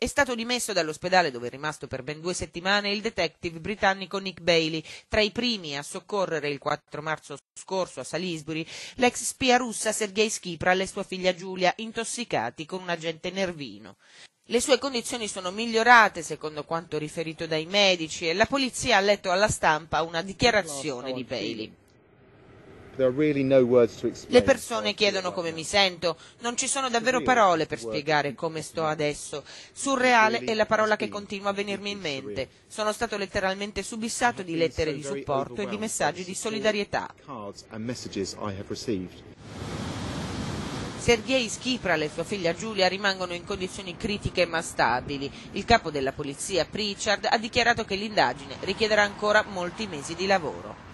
È stato dimesso dall'ospedale, dove è rimasto per ben 2 settimane, il detective britannico Nick Bailey, tra i primi a soccorrere il 4 marzo scorso a Salisbury l'ex spia russa Sergei Skripal e sua figlia Giulia, intossicati con un agente nervino. Le sue condizioni sono migliorate, secondo quanto riferito dai medici, e la polizia ha letto alla stampa una dichiarazione di Bailey. Le persone chiedono come mi sento, non ci sono davvero parole per spiegare come sto adesso. Surreale è la parola che continua a venirmi in mente. Sono stato letteralmente subissato di lettere di supporto e di messaggi di solidarietà. Sergei Skripal e sua figlia Giulia rimangono in condizioni critiche ma stabili. Il capo della polizia, Pritchard, ha dichiarato che l'indagine richiederà ancora molti mesi di lavoro.